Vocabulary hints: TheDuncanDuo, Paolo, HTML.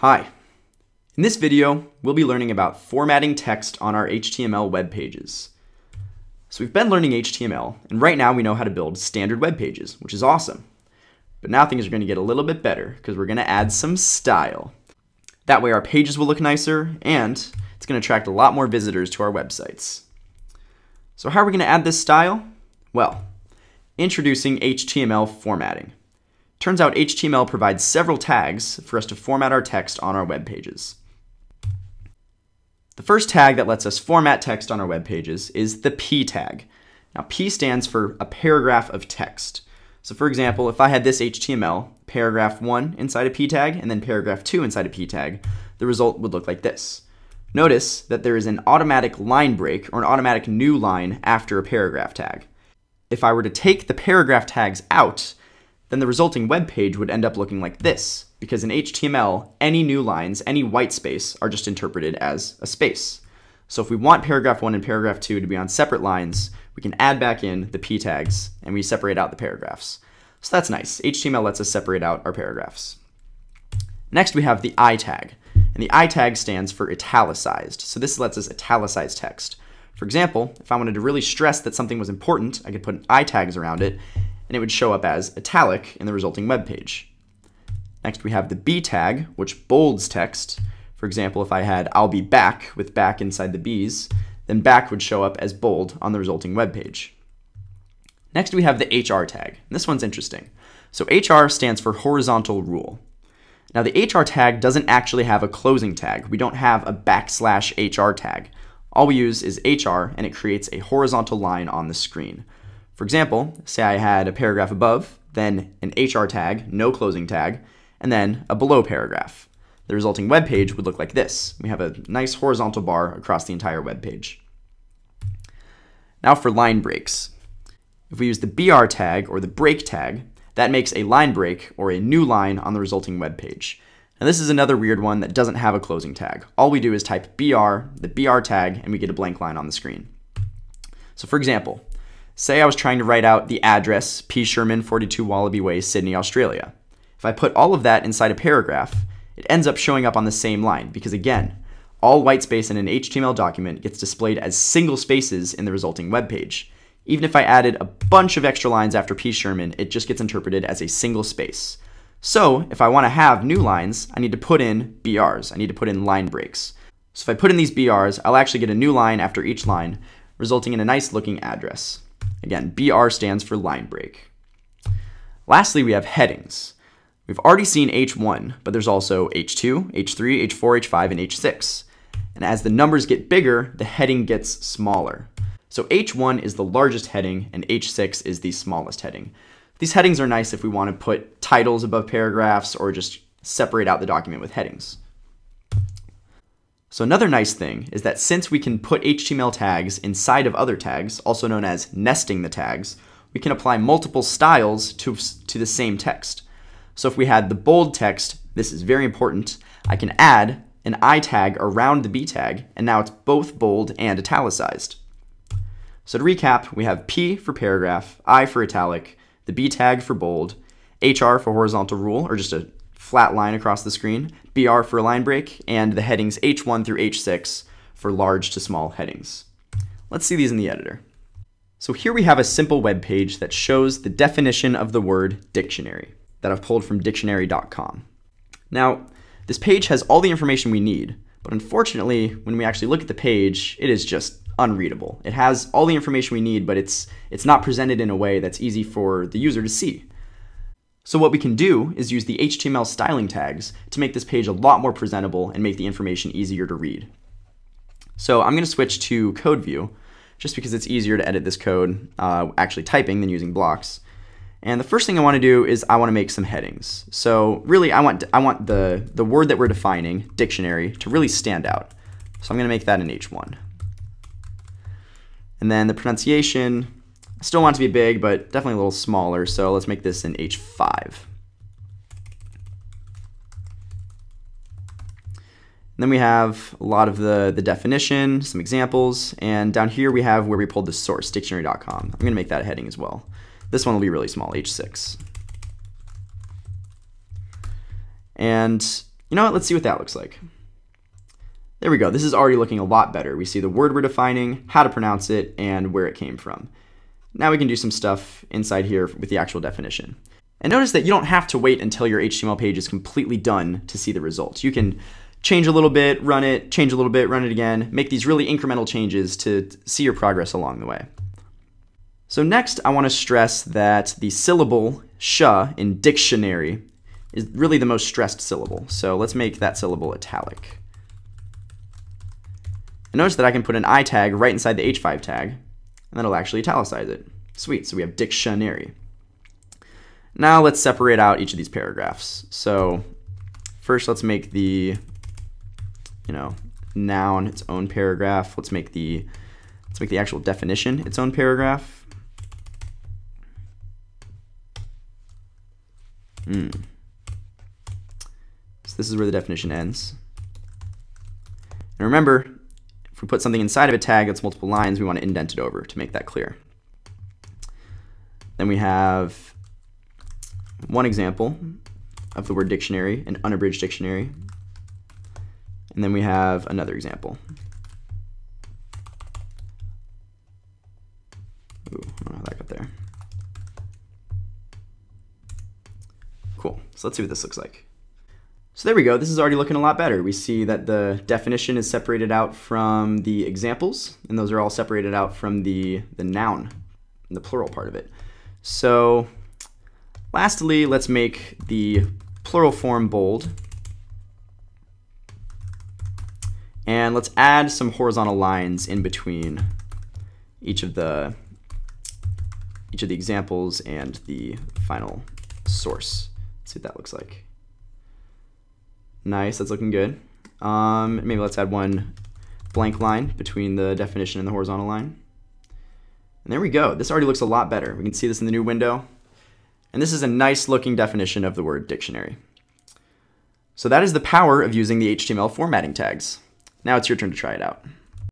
Hi. In this video, we'll be learning about formatting text on our HTML web pages. So we've been learning HTML, and right now we know how to build standard web pages, which is awesome. But now things are going to get a little bit better because we're going to add some style. That way our pages will look nicer, and it's going to attract a lot more visitors to our websites. So how are we going to add this style? Well, introducing HTML formatting. Turns out HTML provides several tags for us to format our text on our web pages. The first tag that lets us format text on our web pages is the P tag. Now P stands for a paragraph of text. So for example, if I had this HTML, paragraph 1 inside a P tag and then paragraph 2 inside a P tag, the result would look like this. Notice that there is an automatic line break or an automatic new line after a paragraph tag. If I were to take the paragraph tags out, then the resulting web page would end up looking like this, because in HTML, any new lines, any white space, are just interpreted as a space. So if we want paragraph 1 and paragraph 2 to be on separate lines, we can add back in the P tags, and we separate out the paragraphs. So that's nice. HTML lets us separate out our paragraphs. Next, we have the I tag, and the I tag stands for italicized. So this lets us italicize text. For example, if I wanted to really stress that something was important, I could put I tags around it, and it would show up as italic in the resulting web page. Next, we have the B tag, which bolds text. For example, if I had I'll be back with back inside the B's, then back would show up as bold on the resulting web page. Next, we have the HR tag. This one's interesting. So HR stands for horizontal rule. Now, the HR tag doesn't actually have a closing tag. We don't have a backslash HR tag. All we use is HR, and it creates a horizontal line on the screen. For example, say I had a paragraph above, then an HR tag, no closing tag, and then a below paragraph. The resulting web page would look like this. We have a nice horizontal bar across the entire web page. Now for line breaks. If we use the BR tag or the break tag, that makes a line break or a new line on the resulting web page. Now this is another weird one that doesn't have a closing tag. All we do is type BR, the BR tag, and we get a blank line on the screen. So for example, say I was trying to write out the address, P. Sherman, 42 Wallaby Way, Sydney, Australia. If I put all of that inside a paragraph, it ends up showing up on the same line because, again, all white space in an HTML document gets displayed as single spaces in the resulting web page. Even if I added a bunch of extra lines after P. Sherman, it just gets interpreted as a single space. So if I want to have new lines, I need to put in BRs. I need to put in line breaks. So if I put in these BRs, I'll actually get a new line after each line, resulting in a nice looking address. Again, BR stands for line break. Lastly, we have headings. We've already seen H1, but there's also H2, H3, H4, H5, and H6. And as the numbers get bigger, the heading gets smaller. So H1 is the largest heading, and H6 is the smallest heading. These headings are nice if we want to put titles above paragraphs or just separate out the document with headings. So another nice thing is that since we can put HTML tags inside of other tags, also known as nesting the tags, we can apply multiple styles to the same text. So if we had the bold text, this is very important, I can add an I tag around the B tag, and now it's both bold and italicized. So to recap, we have P for paragraph, I for italic, the B tag for bold, HR for horizontal rule, or just a flat line across the screen, BR for a line break, and the headings H1 through H6 for large to small headings. Let's see these in the editor. So here we have a simple web page that shows the definition of the word dictionary that I've pulled from dictionary.com. Now, this page has all the information we need, but unfortunately, when we actually look at the page, it is just unreadable. It has all the information we need, but it's not presented in a way that's easy for the user to see. So what we can do is use the HTML styling tags to make this page a lot more presentable and make the information easier to read. So I'm going to switch to code view just because it's easier to edit this code actually typing than using blocks. And the first thing I want to do is I want to make some headings. So really I want the word that we're defining, dictionary, to really stand out. So I'm going to make that an H1. And then the pronunciation, I still want it to be big, but definitely a little smaller, so let's make this an H5. And then we have a lot of the definition, some examples, and down here we have where we pulled the source, dictionary.com. I'm going to make that a heading as well. This one will be really small, H6. And You know what? Let's see what that looks like. There we go. This is already looking a lot better. We see the word we're defining, how to pronounce it, and where it came from. Now we can do some stuff inside here with the actual definition. And notice that you don't have to wait until your HTML page is completely done to see the results. You can change a little bit, run it, change a little bit, run it again, make these really incremental changes to see your progress along the way. So next, I want to stress that the syllable sh in dictionary is really the most stressed syllable. So let's make that syllable italic. And notice that I can put an I tag right inside the H5 tag, and that'll actually italicize it. Sweet, so we have dictionary. Now let's separate out each of these paragraphs. So first let's make the, noun its own paragraph. Let's make the actual definition its own paragraph. So this is where the definition ends. And remember, if we put something inside of a tag that's multiple lines, we want to indent it over to make that clear. Then we have one example of the word dictionary, an unabridged dictionary. And then we have another example. Ooh, I don't know how that got there. Cool. So let's see what this looks like. So there we go. This is already looking a lot better. We see that the definition is separated out from the examples, and those are all separated out from the noun, the plural part of it. So lastly, let's make the plural form bold. And let's add some horizontal lines in between each of the examples and the final source. Let's see what that looks like. Nice, that's looking good. Maybe let's add one blank line between the definition and the horizontal line. And there we go. This already looks a lot better. We can see this in the new window. And this is a nice looking definition of the word dictionary. So that is the power of using the HTML formatting tags. Now it's your turn to try it out.